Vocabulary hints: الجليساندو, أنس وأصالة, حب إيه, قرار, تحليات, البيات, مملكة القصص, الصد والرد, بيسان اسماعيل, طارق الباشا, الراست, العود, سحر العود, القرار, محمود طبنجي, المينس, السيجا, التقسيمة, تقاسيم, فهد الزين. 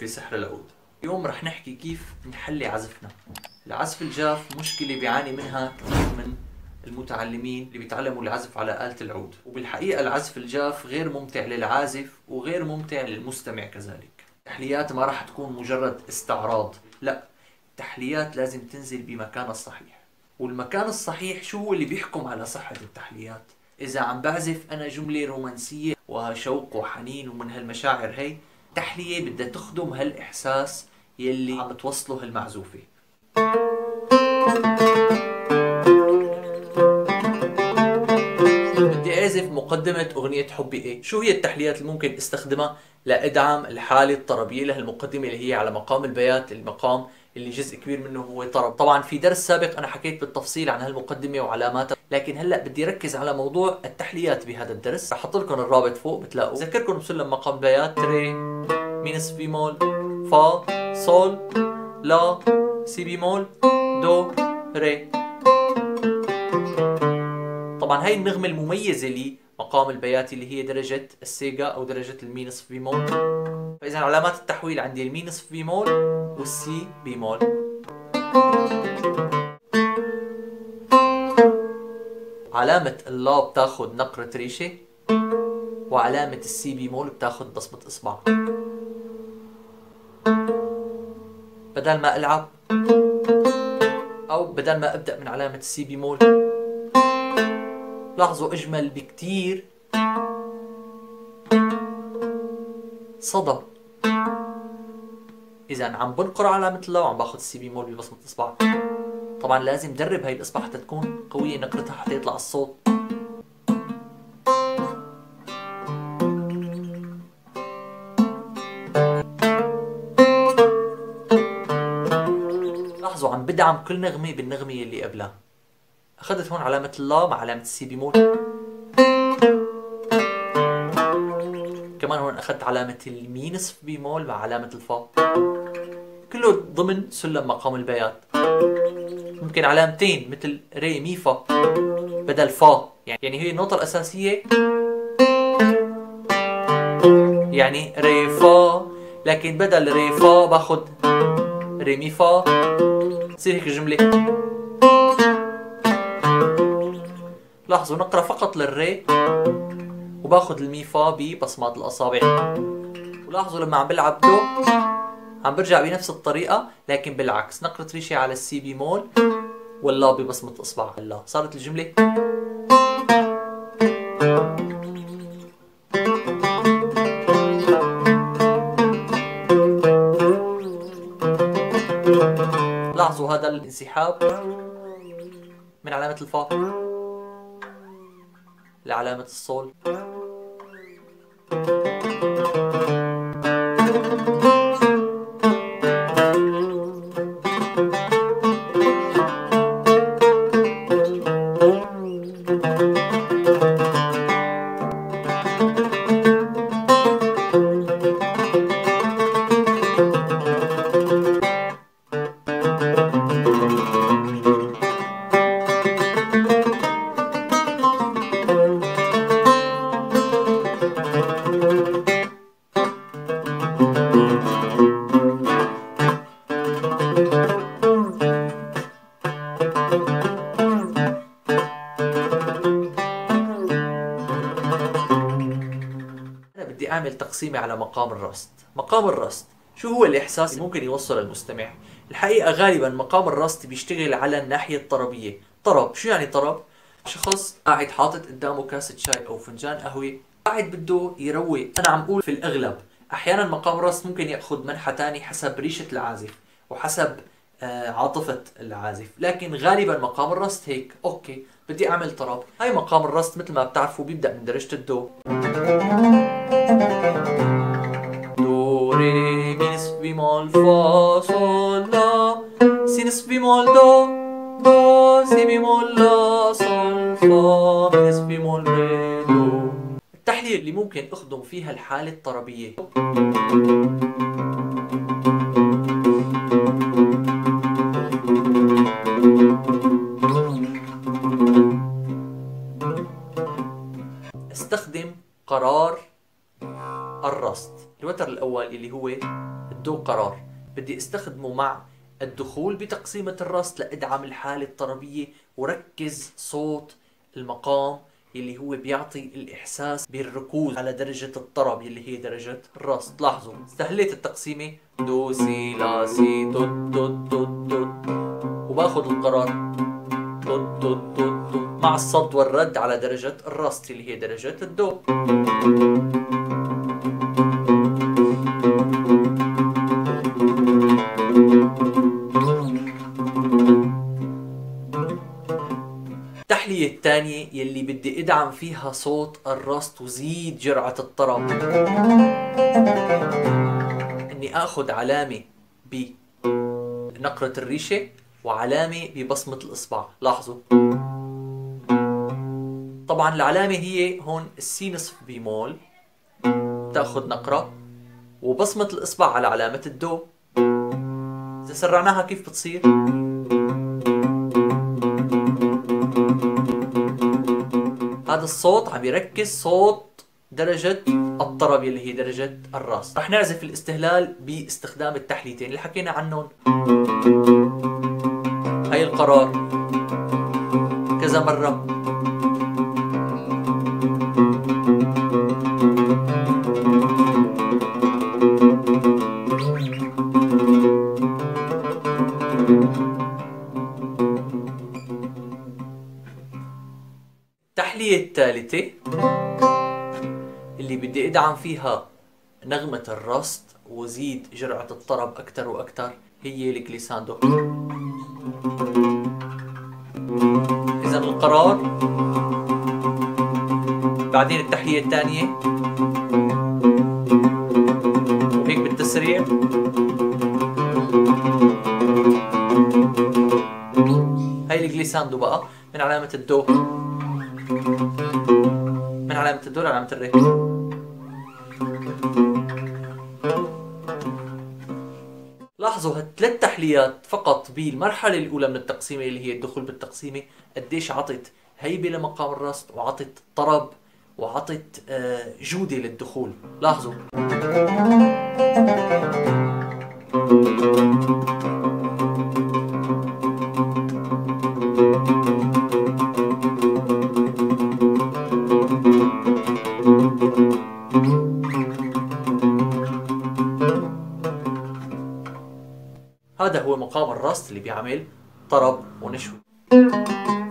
في سحر العود. اليوم رح نحكي كيف نحلي عزفنا. العزف الجاف مشكلة بيعاني منها كثير من المتعلمين اللي بيتعلموا العزف على آلة العود، وبالحقيقة العزف الجاف غير ممتع للعازف وغير ممتع للمستمع كذلك. التحليات ما رح تكون مجرد استعراض، لا، التحليات لازم تنزل بمكانها الصحيح، والمكان الصحيح شو هو اللي بيحكم على صحة التحليات. إذا عم بعزف أنا جملة رومانسية وشوق وحنين ومن هالمشاعر هي، تحلية بدها تخدم هالإحساس يلي عم توصله هالمعزوفة. بدي أعزف مقدمة أغنية حب إيه، شو هي التحليات اللي ممكن استخدمها لأدعم الحالة الطربية لهالمقدمة اللي هي على مقام البيات، المقام اللي جزء كبير منه هو طرب. طبعا في درس سابق أنا حكيت بالتفصيل عن هالمقدمة وعلاماتها، لكن هلا بدي ركز على موضوع التحليات بهذا الدرس. رح أحط لكم الرابط فوق بتلاقوه. بذكركم بسلم مقام بيات: تري، مينس بيمول، فا، سول، لا، سي بيمول، دو، ري. طبعا هاي النغمة المميزة لمقام البيات اللي هي درجة السيجا أو درجة المينس بيمول. فإذا علامات التحويل عندي المينس بيمول والسي بيمول. علامة اللا بتاخد نقرة ريشة، وعلامة السي بيمول بتاخد بصمة إصبع. بدل ما ألعب أو بدل ما أبدأ من علامة السي بيمول، لاحظوا أجمل بكتير صدى. إذا عم بنقر علامة اللا وعم باخد السي بيمول ببصمة الإصبع. طبعا لازم درب هاي الإصبع حتى تكون قوية نقرتها حتى يطلع الصوت. لاحظوا عم بدعم كل نغمة بالنغمة اللي قبلها. أخذت هون علامة اللا مع علامة السي بيمول، كمان هون أخذت علامة المينس بيمول مع علامة الفا، كله ضمن سلم مقام البيات. ممكن علامتين مثل ري مي فا بدل فا، يعني هي النوتة الأساسية يعني ري فا، لكن بدل ري فا باخد ري مي فا. بتصير هيك الجملة. لاحظوا نقرأ فقط للري وباخد المي فا ببصمات الأصابع. ولاحظوا لما عم بلعب دو عم برجع بنفس الطريقة لكن بالعكس، نقرة ريشة على السي بيمول واللا ببصمة إصبع اللا. صارت الجملة. لاحظوا هذا الانسحاب من علامة الفا لعلامة الصول. أعمل تقسيمة على مقام الراست. مقام الراست شو هو الإحساس اللي ممكن يوصل المستمع؟ الحقيقة غالبا مقام الراست بيشتغل على الناحية الطربية. طرب، شو يعني طرب؟ شخص قاعد حاطط قدامه كاسة شاي أو فنجان قهوة، قاعد بده يروق. أنا عم أقول في الأغلب. أحيانا مقام الراست ممكن يأخذ منحى تاني حسب ريشة العازف وحسب عاطفة العازف، لكن غالبا مقام الراست هيك. أوكي بدي أعمل طرب. هاي مقام الراست مثل ما بتعرفوا بيبدأ من درجة الدو. دو ري مينس بيمول فا صول لا سينس بيمول دو دو سي بيمول لا صول فا مينس بيمول ري دو. التحلية اللي ممكن أخدم فيها الحالة الطربية. استخدم قرار الراست. الوتر الأول اللي هو الصد وقرار بدي استخدمه مع الدخول بتقسيمة الراست لأدعم الحالة الطربية وركز صوت المقام اللي هو بيعطي الإحساس بالركوز على درجة الطرب اللي هي درجة الراست. لاحظوا استهليت التقسيمة دو سي لا سي دو دو دو دو وباخذ القرار دو دو دو دو مع الصد والرد على درجة الراست اللي هي درجة الدو. التحلية الثانية يلي بدي ادعم فيها صوت الراست وزيد جرعة الطرب اني اخذ علامة بنقرة الريشة وعلامة ببصمة الاصبع. لاحظوا طبعا العلامة هي هون السي نصف بيمول بتاخذ نقرة وبصمة الاصبع على علامة الدو. اذا سرعناها كيف بتصير؟ هذا الصوت عم يركز صوت درجة الطرب اللي هي درجة الراست. رح نعزف الاستهلال باستخدام التحليتين اللي حكينا عنهم. هي القرار كذا مرة. التحلية الثالثة اللي بدي ادعم فيها نغمة الراست وزيد جرعة الطرب أكثر وأكثر هي الجليساندو. إذا القرار بعدين التحلية الثانية وهيك بالتسريع. هاي الجليساندو بقى من علامة الدو لعلامة الري. لاحظوا هالثلاث تحليات فقط بالمرحلة الأولى من التقسيمة اللي هي الدخول بالتقسيمة قديش عطت هيبة لمقام الراست وعطت طرب وعطت جودة للدخول. لاحظوا هذا هو مقام الراست اللي بيعمل طرب ونشوة.